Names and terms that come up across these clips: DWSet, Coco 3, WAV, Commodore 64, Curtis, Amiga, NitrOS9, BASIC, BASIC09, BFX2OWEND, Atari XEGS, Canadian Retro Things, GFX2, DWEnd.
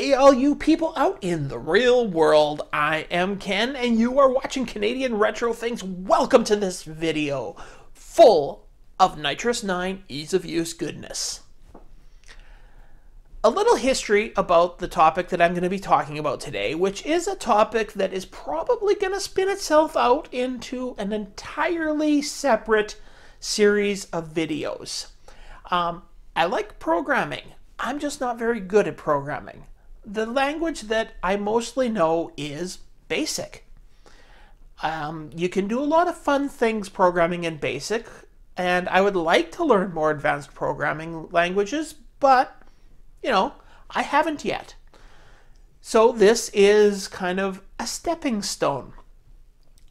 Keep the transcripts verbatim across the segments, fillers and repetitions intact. Hey all you people out in the real world, I am Ken and you are watching Canadian Retro Things. Welcome to this video full of NitrOS nine ease of use goodness. A little history about the topic that I'm going to be talking about today, which is a topic that is probably going to spin itself out into an entirely separate series of videos. Um, I like programming. I'm just not very good at programming. The language that I mostly know is BASIC. Um, you can do a lot of fun things programming in BASIC, and I would like to learn more advanced programming languages, but, you know, I haven't yet. So this is kind of a stepping stone.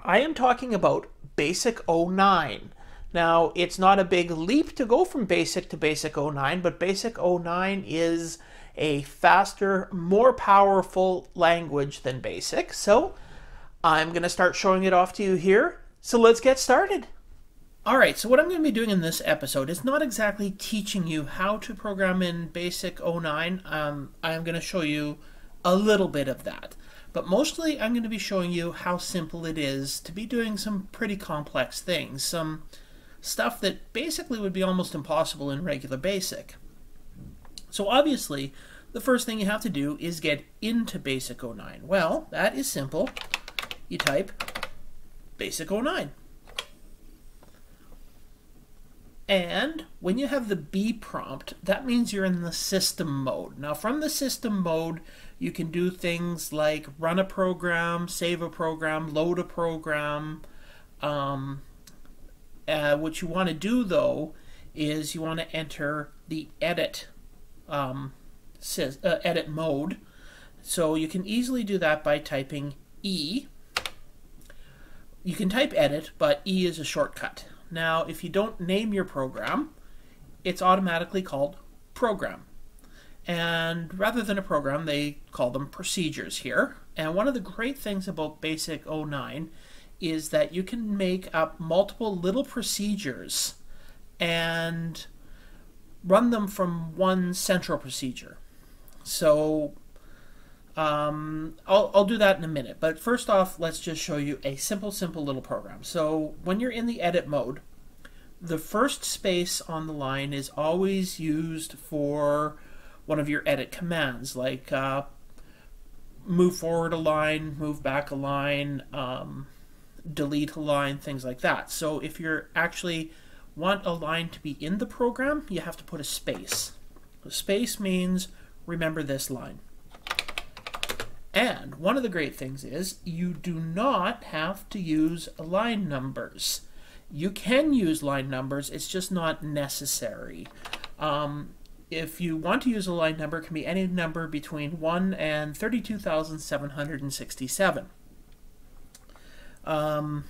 I am talking about BASIC oh nine. Now, it's not a big leap to go from BASIC to BASIC oh nine, but BASIC oh nine is a faster, more powerful language than BASIC. So I'm going to start showing it off to you here. So let's get started. All right, so what I'm going to be doing in this episode is not exactly teaching you how to program in BASIC oh nine. Um, I'm going to show you a little bit of that. But mostly I'm going to be showing you how simple it is to be doing some pretty complex things. Some stuff that basically would be almost impossible in regular BASIC. So obviously, the first thing you have to do is get into BASIC oh nine. Well, that is simple. You type BASIC oh nine. And when you have the B prompt, that means you're in the system mode. Now from the system mode, you can do things like run a program, save a program, load a program. Um, Uh, what you want to do, though, is you want to enter the edit um, uh, edit mode. So you can easily do that by typing E. You can type edit, but E is a shortcut. Now, if you don't name your program, it's automatically called program. And rather than a program, they call them procedures here. And one of the great things about BASIC oh nine is that you can make up multiple little procedures and run them from one central procedure. So um, I'll, I'll do that in a minute, but first off, let's just show you a simple, simple little program. So when you're in the edit mode, the first space on the line is always used for one of your edit commands, like uh, move forward a line, move back a line, um, delete a line, things like that. So if you're actually want a line to be in the program, you have to put a space. The space means remember this line. And one of the great things is you do not have to use line numbers. You can use line numbers, it's just not necessary. Um, if you want to use a line number, it can be any number between one and thirty-two thousand seven hundred sixty-seven. Um,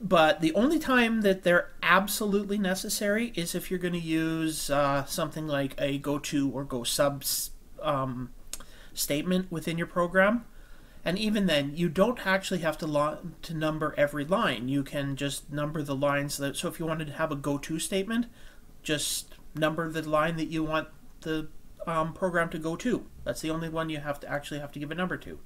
but the only time that they're absolutely necessary is if you're going to use uh, something like a goto or go sub um, statement within your program. And even then, you don't actually have to, to number every line. You can just number the lines. That, so if you wanted to have a goto statement, just number the line that you want the um, program to go to. That's the only one you have to actually have to give a number to.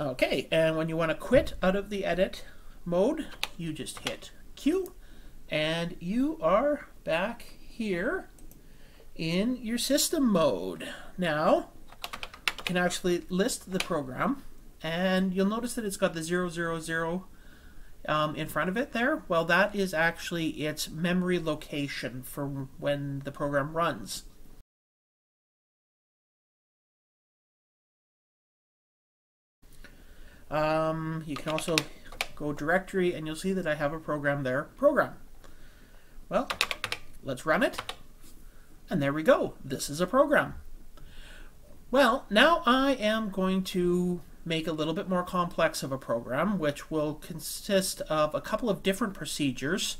Okay, and when you want to quit out of the edit mode, you just hit Q, and you are back here in your system mode. Now, you can actually list the program, and you'll notice that it's got the zero zero zero um, in front of it there. Well, that is actually its memory location for when the program runs. Um, you can also go directory and you'll see that I have a program there, program. Well, let's run it. And there we go. This is a program. Well, now I am going to make a little bit more complex of a program, which will consist of a couple of different procedures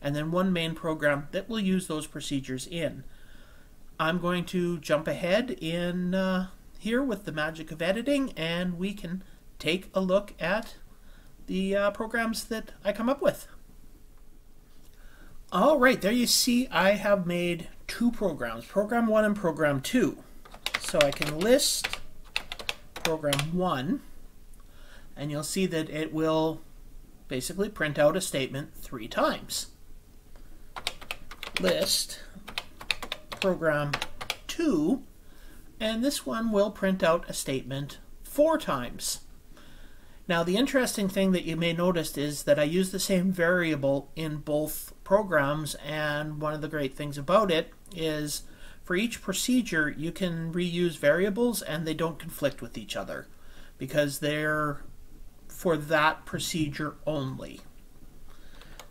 and then one main program that will use those procedures in. I'm going to jump ahead in uh, here with the magic of editing, and we can take a look at the uh, programs that I come up with. All right, there you see I have made two programs, program one and program two. So I can list program one, and you'll see that it will basically print out a statement three times. List program two, and this one will print out a statement four times. Now, the interesting thing that you may notice is that I use the same variable in both programs, and one of the great things about it is for each procedure you can reuse variables and they don't conflict with each other because they're for that procedure only.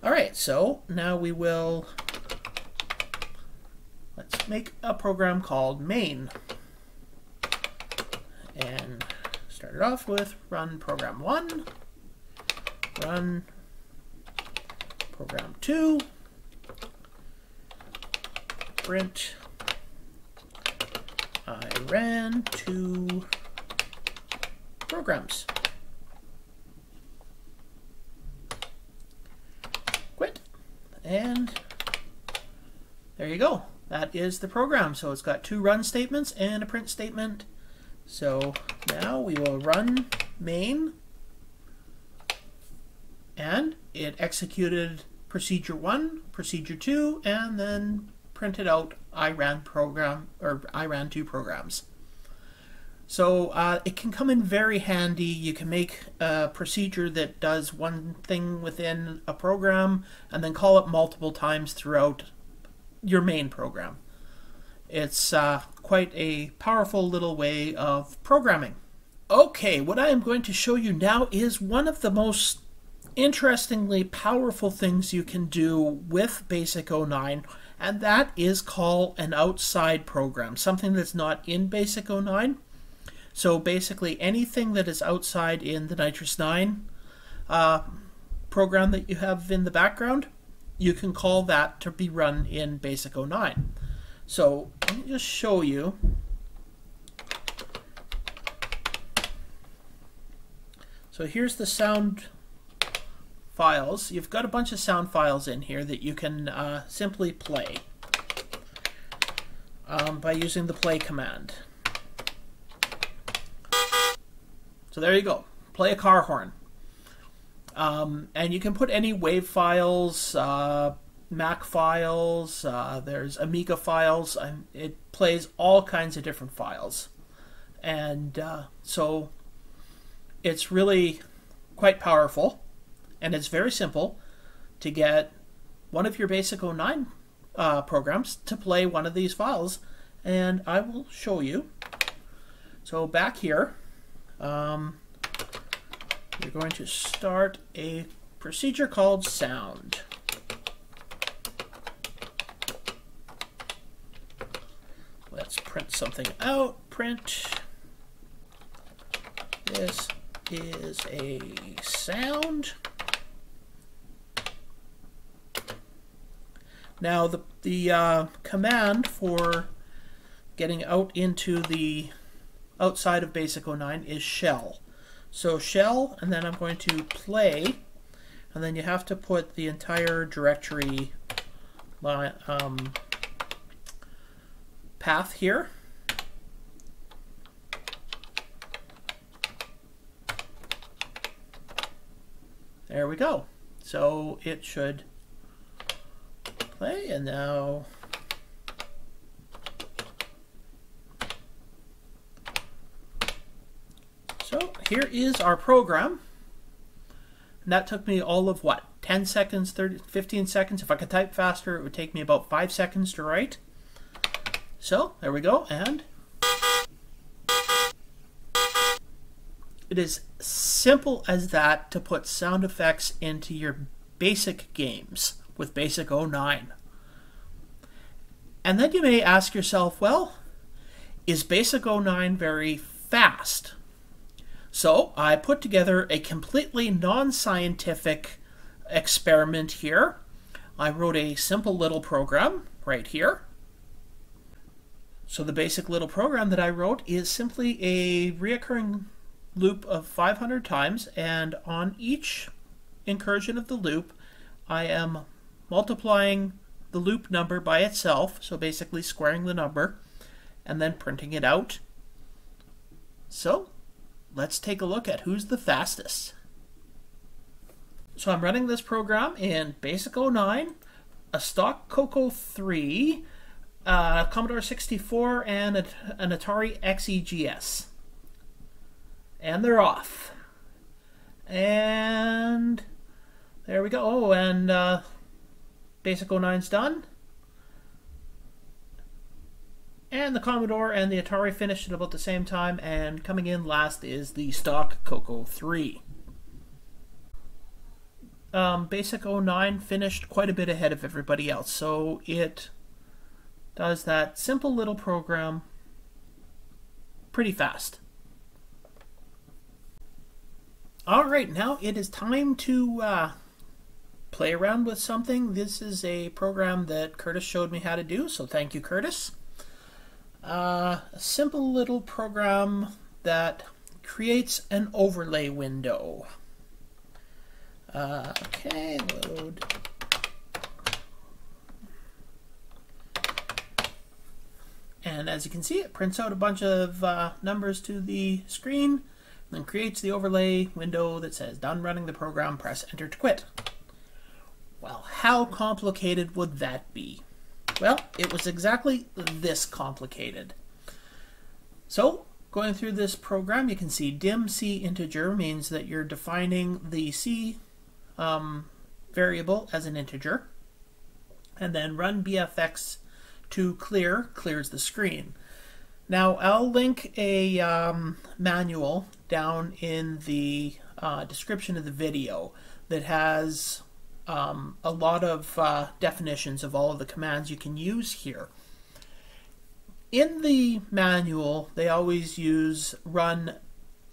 Alright, so now we will, let's make a program called main and start it off with run program one, run program two, print I ran two programs. Quit. And there you go. That is the program. So it's got two run statements and a print statement. So now we will run main, and it executed procedure one, procedure two, and then printed out I ran program or I ran two programs. So uh, it can come in very handy. You can make a procedure that does one thing within a program and then call it multiple times throughout your main program. It's uh, quite a powerful little way of programming. Okay, what I am going to show you now is one of the most interestingly powerful things you can do with BASIC oh nine, and that is call an outside program, something that's not in BASIC oh nine. So basically anything that is outside in the NitrOS nine uh, program that you have in the background, you can call that to be run in BASIC oh nine. So let me just show you. So here's the sound files. You've got a bunch of sound files in here that you can uh, simply play um, by using the play command. So there you go. Play a car horn. Um, and you can put any WAV files, uh, Mac files, uh, there's Amiga files, and it plays all kinds of different files. And uh, so it's really quite powerful, and it's very simple to get one of your BASIC oh nine uh, programs to play one of these files, and I will show you. So back here, um, you're going to start a procedure called sound. Let's print something out. Print. This is a sound. Now the, the uh, command for getting out into the outside of BASIC oh nine is shell. So shell, and then I'm going to play, and then you have to put the entire directory um, path here. There we go. So it should play, and now so here is our program, and that took me all of what, ten seconds, thirty, fifteen seconds. If I could type faster it would take me about five seconds to write. So there we go, and it is simple as that to put sound effects into your BASIC games with BASIC oh nine. And then you may ask yourself, well, is BASIC oh nine very fast? So I put together a completely non-scientific experiment here. I wrote a simple little program right here. So the basic little program that I wrote is simply a reoccurring loop of five hundred times, and on each incursion of the loop I am multiplying the loop number by itself, so basically squaring the number, and then printing it out. So let's take a look at who's the fastest. So I'm running this program in BASIC oh nine, a stock Coco three, uh, Commodore sixty-four, and a, an Atari X E G S. And they're off. And there we go. Oh, and uh, BASIC oh nine's done. And the Commodore and the Atari finished at about the same time, and coming in last is the stock Coco three. Um, BASIC oh nine finished quite a bit ahead of everybody else, so it does that simple little program pretty fast. Alright, now it is time to uh, play around with something. This is a program that Curtis showed me how to do, so thank you, Curtis. Uh, a simple little program that creates an overlay window. Uh, okay, load. And as you can see, it prints out a bunch of uh, numbers to the screen, and then creates the overlay window that says, done running the program, press enter to quit. Well, how complicated would that be? Well, it was exactly this complicated. So, going through this program, you can see dim C integer means that you're defining the C um, variable as an integer. And then run B F X two clear clears the screen. Now, I'll link a um, manual down in the uh, description of the video that has Um, a lot of uh, definitions of all of the commands you can use here. In the manual, they always use run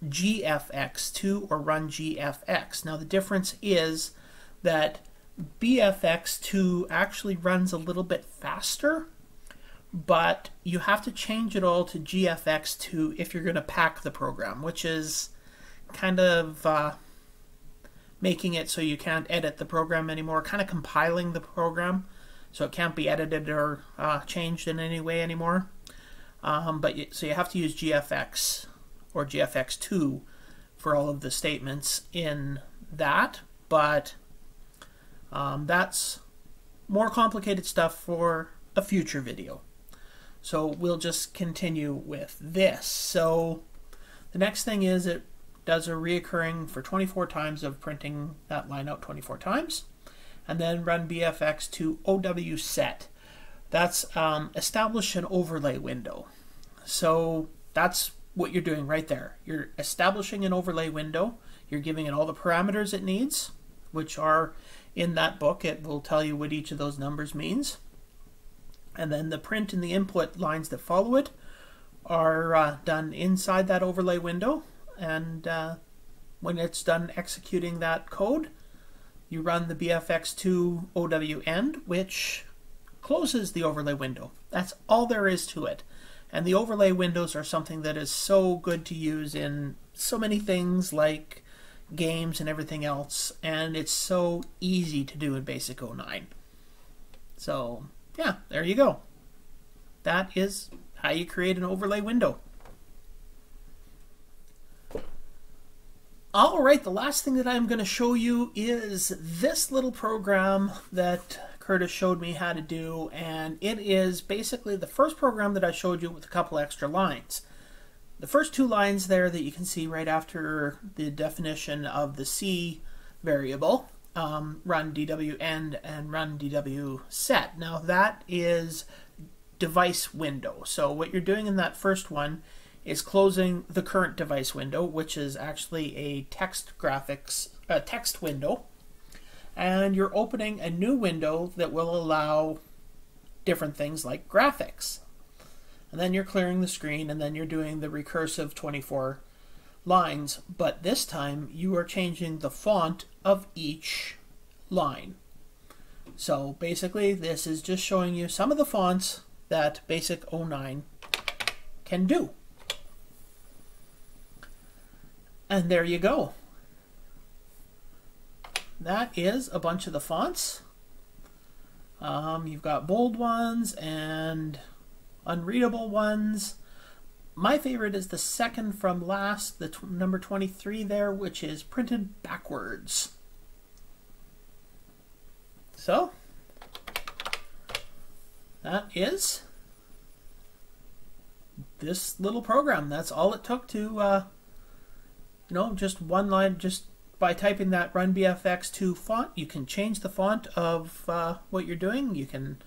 G F X two or run G F X. Now the difference is that B F X two actually runs a little bit faster, but you have to change it all to G F X two if you're going to pack the program, which is kind of uh, making it so you can't edit the program anymore, kind of compiling the program so it can't be edited or uh, changed in any way anymore. Um, but you, so you have to use G F X or G F X two for all of the statements in that, but um, that's more complicated stuff for a future video. So we'll just continue with this. So the next thing is it does a reoccurring for twenty-four times of printing that line out twenty-four times, and then run B F X two O W set. That's um, establish an overlay window. So that's what you're doing right there. You're establishing an overlay window. You're giving it all the parameters it needs, which are in that book. It will tell you what each of those numbers means. And then the print and the input lines that follow it are uh, done inside that overlay window. And uh, when it's done executing that code, you run the B F X two O W end, which closes the overlay window. That's all there is to it. And the overlay windows are something that is so good to use in so many things like games and everything else, and it's so easy to do in BASIC oh nine. So yeah, there you go. That is how you create an overlay window. Alright, the last thing that I'm going to show you is this little program that Curtis showed me how to do, and it is basically the first program that I showed you with a couple extra lines. The first two lines there that you can see right after the definition of the C variable, um, run D W end and run D W set. Now that is device window, so what you're doing in that first one is closing the current device window, which is actually a text graphics uh, text window, and you're opening a new window that will allow different things like graphics. And then you're clearing the screen, and then you're doing the recursive twenty-four lines, but this time you are changing the font of each line. So basically this is just showing you some of the fonts that BASIC oh nine can do. And there you go. That is a bunch of the fonts. Um, you've got bold ones and unreadable ones. My favorite is the second from last, the number twenty-three there, which is printed backwards. So that is this little program. That's all it took to, uh, you know, just one line, just by typing that run B F X two font. You can change the font of uh, what you're doing. You can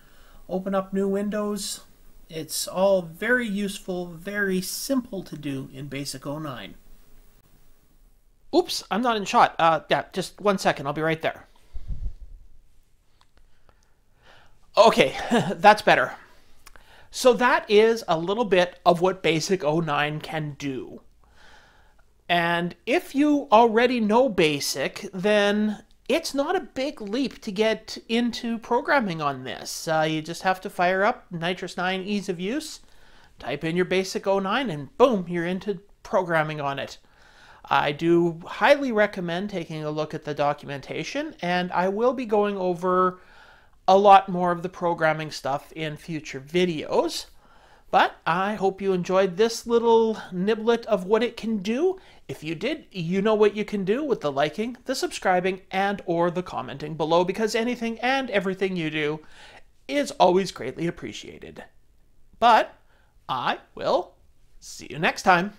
open up new windows. It's all very useful, very simple to do in BASIC oh nine. Oops, I'm not in shot. Uh, yeah, just one second. I'll be right there. Okay, that's better. So that is a little bit of what BASIC oh nine can do. And if you already know BASIC, then it's not a big leap to get into programming on this. Uh, you just have to fire up NitrOS nine Ease of Use, type in your BASIC oh nine, and boom, you're into programming on it. I do highly recommend taking a look at the documentation, and I will be going over a lot more of the programming stuff in future videos. But I hope you enjoyed this little niblet of what it can do. If you did, you know what you can do with the liking, the subscribing, and or the commenting below, because anything and everything you do is always greatly appreciated. But I will see you next time.